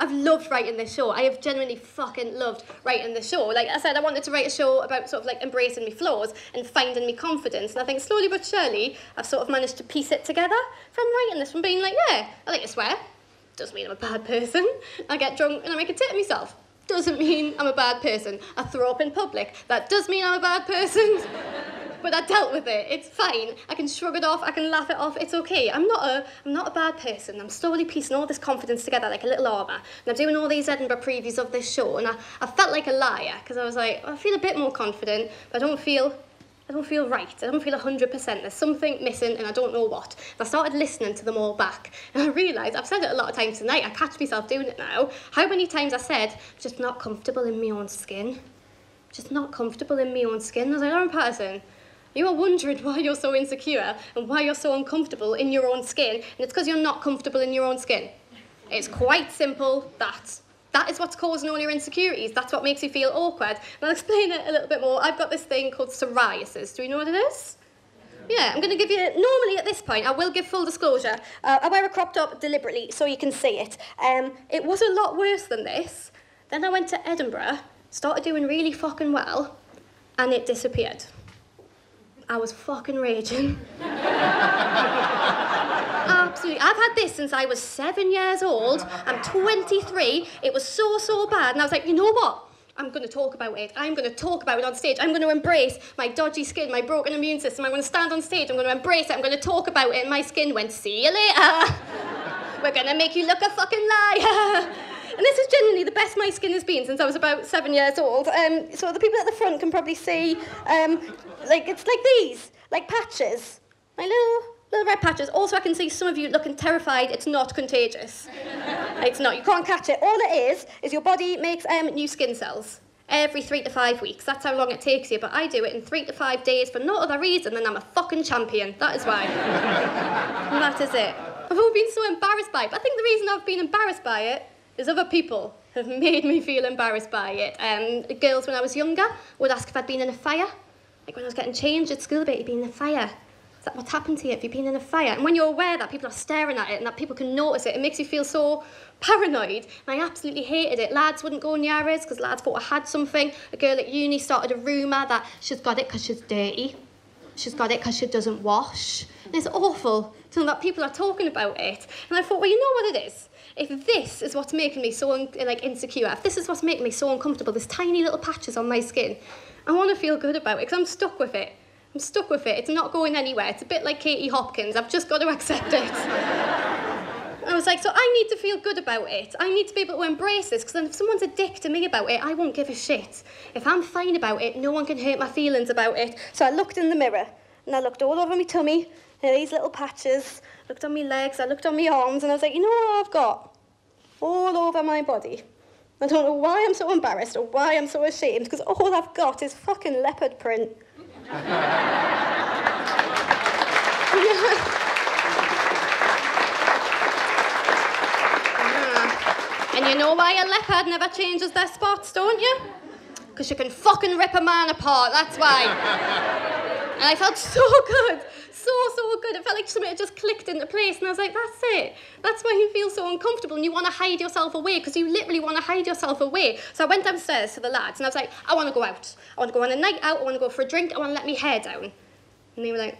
I've loved writing this show. I have genuinely fucking loved writing this show. Like I said, I wanted to write a show about sort of like embracing my flaws and finding my confidence. And I think slowly but surely, I've sort of managed to piece it together from writing this, from being like, yeah, I like to swear. Doesn't mean I'm a bad person. I get drunk and I make a tit of myself. Doesn't mean I'm a bad person. I throw up in public. That does mean I'm a bad person. But I dealt with it. It's fine. I can shrug it off. I can laugh it off. It's okay. I'm not a bad person. I'm slowly piecing all this confidence together like a little armour. And I'm doing all these Edinburgh previews of this show, and I felt like a liar because I was like, oh, I feel a bit more confident, but I don't feel right. I don't feel 100%. There's something missing and I don't know what. And I started listening to them all back. And I realised, I've said it a lot of times tonight, I catch myself doing it now, how many times I said, I'm just not comfortable in my own skin. Just not comfortable in my own skin. I was like, Lauren Pattison, you are wondering why you're so insecure and why you're so uncomfortable in your own skin. And it's because you're not comfortable in your own skin. It's quite simple, That is what's causing all your insecurities. That's what makes you feel awkward. And I'll explain it a little bit more. I've got this thing called psoriasis. Do you know what it is? Yeah, I'm going to give you, normally at this point, I will give full disclosure. I wear a crop top deliberately so you can see it. It was a lot worse than this. Then I went to Edinburgh, started doing really fucking well, and it disappeared. I was fucking raging. Absolutely. I've had this since I was 7 years old. I'm 23. It was so bad. And I was like, you know what? I'm going to talk about it. I'm going to talk about it on stage. I'm going to embrace my dodgy skin, my broken immune system. I'm going to stand on stage. I'm going to embrace it. I'm going to talk about it. And my skin went, see you later. We're going to make you look a fucking liar. And this is genuinely the best my skin has been since I was about 7 years old. So the people at the front can probably see, like, it's like these, like patches. My little red patches. Also, I can see some of you looking terrified. It's not contagious. It's not. You can't catch it. All it is your body makes new skin cells every 3 to 5 weeks. That's how long it takes you. But I do it in 3 to 5 days for no other reason than I'm a fucking champion. That is why. And that is it. I've all been so embarrassed by it. But I think the reason I've been embarrassed by it is other people have made me feel embarrassed by it. Girls, when I was younger, would ask if I'd been in a fire. Like when I was getting changed at school, about you being in a fire. Is that what's happened to you? Have you been in a fire? And when you're aware that people are staring at it and that people can notice it, it makes you feel so paranoid. And I absolutely hated it. Lads wouldn't go near us because lads thought I had something. A girl at uni started a rumour that she's got it because she's dirty. She's got it because she doesn't wash. And it's awful to know that people are talking about it. And I thought, well, you know what it is? If this is what's making me so insecure, if this is what's making me so uncomfortable, there's tiny little patches on my skin, I want to feel good about it because I'm stuck with it. I'm stuck with it. It's not going anywhere. It's a bit like Katie Hopkins. I've just got to accept it. I was like, so I need to feel good about it. I need to be able to embrace this, because then if someone's a dick to me about it, I won't give a shit. If I'm fine about it, no one can hurt my feelings about it. So I looked in the mirror, and I looked all over my tummy, and these little patches, I looked on my legs, I looked on my arms, and I was like, you know what I've got? All over my body. I don't know why I'm so embarrassed or why I'm so ashamed, because all I've got is fucking leopard print. And you know why a leopard never changes their spots, don't you? Because you can fucking rip a man apart, that's why. And I felt so good, so good. It felt like something had just clicked into place, and I was like, that's it. That's why you feel so uncomfortable and you want to hide yourself away, because you literally want to hide yourself away. So I went downstairs to the lads, and I was like, I want to go out. I want to go on a night out, I want to go for a drink, I want to let my hair down. And they were like,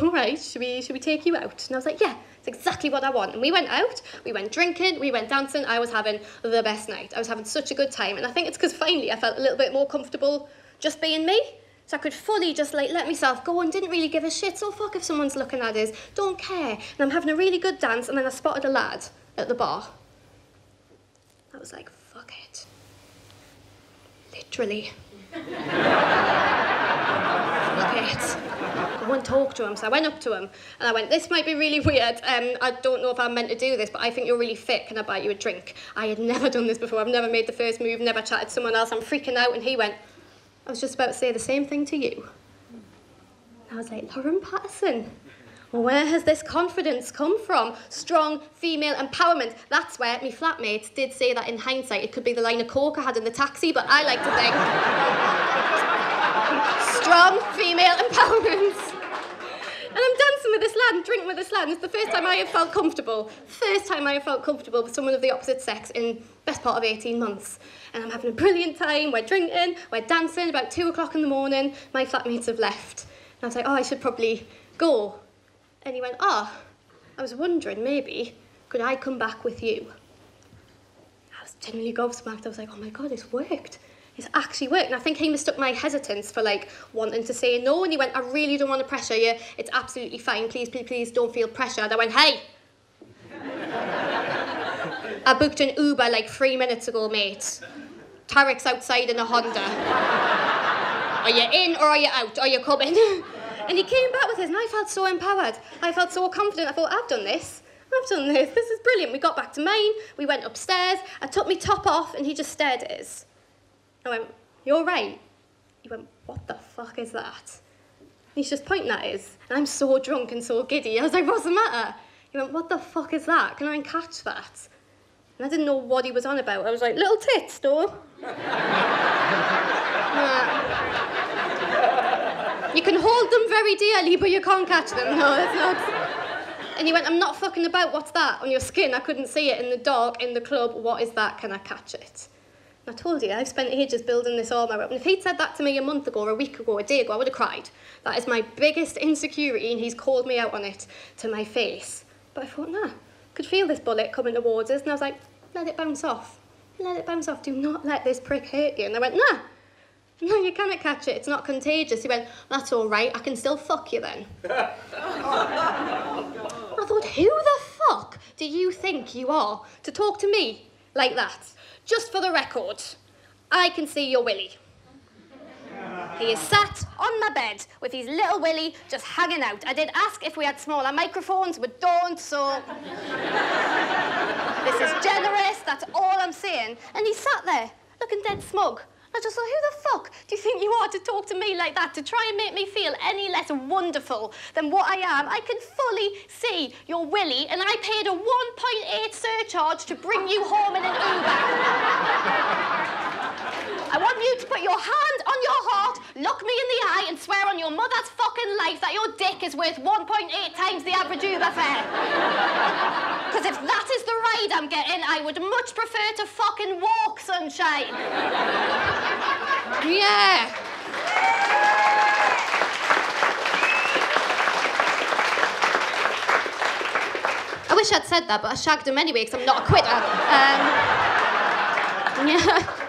all right, should we take you out? And I was like, yeah. It's exactly what I want. And we went out, we went drinking, we went dancing. I was having the best night. I was having such a good time. And I think it's because finally I felt a little bit more comfortable just being me. So I could fully just like let myself go and didn't really give a shit. So fuck if someone's looking at us, don't care. And I'm having a really good dance. And then I spotted a lad at the bar. I was like, fuck it. Literally. Fuck it. I won't talk to him, so I went up to him and I went, this might be really weird, I don't know if I'm meant to do this, but I think you're really fit, can I buy you a drink? I had never done this before, I've never made the first move, never chatted to someone else, I'm freaking out. And he went, I was just about to say the same thing to you. I was like, Lauren Pattison, where has this confidence come from? Strong female empowerment. That's where my flatmates did say that in hindsight, it could be the line of coke I had in the taxi, but I like to think... Strong female empowerment. And I'm dancing with this lad and drink with this lad. And it's the first time I have felt comfortable. First time I have felt comfortable with someone of the opposite sex in best part of 18 months. And I'm having a brilliant time. We're drinking, we're dancing. About 2 o'clock in the morning, my flatmates have left. And I was like, oh, I should probably go. And he went, oh, I was wondering, maybe, could I come back with you? I was genuinely gobsmacked. I was like, oh my God, it's worked. It's actually worked. And I think he mistook my hesitance for like wanting to say no. And he went, I really don't want to pressure you. It's absolutely fine. Please, please, please don't feel pressured. I went, hey. I booked an Uber like 3 minutes ago, mate. Tarek's outside in a Honda. Are you in or are you out? Are you coming? And he came back with us and I felt so empowered. I felt so confident. I thought, I've done this. I've done this. This is brilliant. We got back to mine. We went upstairs. I took my top off and he just stared at us. I went, you're right. He went, what the fuck is that? And he's just pointing at us. And I'm so drunk and so giddy. I was like, what's the matter? He went, what the fuck is that? Can I catch that? And I didn't know what he was on about. I was like, little tits, though. You can hold them very dearly, but you can't catch them. No, it's not. And he went, I'm not fucking about. What's that on your skin? I couldn't see it in the dark, in the club. What is that? Can I catch it? I told you, I've spent ages building this armour up. And if he'd said that to me a month ago, or a week ago, or a day ago, I would have cried. That is my biggest insecurity, and he's called me out on it to my face. But I thought, nah, I could feel this bullet coming towards us, and I was like, let it bounce off. Let it bounce off. Do not let this prick hurt you. And I went, nah, no, you cannot catch it. It's not contagious. He went, that's all right. I can still fuck you then. I thought, who the fuck do you think you are to talk to me like that? Just for the record, I can see your willy. He is sat on my bed with his little willy just hanging out. I did ask if we had smaller microphones, but don't, so... This is generous, that's all I'm saying. And he sat there, looking dead smug. I just thought, who the fuck do you think you are to talk to me like that, to try and make me feel any less wonderful than what I am? I can fully see your willy, and I paid a 1.8 surcharge to bring you home in an Uber. I want you to put your hand on your heart, look me in the eye, and swear on your mother's fucking life that your dick is worth 1.8 times the average Uber fare. Because if that is the ride I'm getting, I would much prefer to fucking walk, sunshine. Yeah. I wish I'd said that, but I shagged him anyway because I'm not a quitter. Yeah.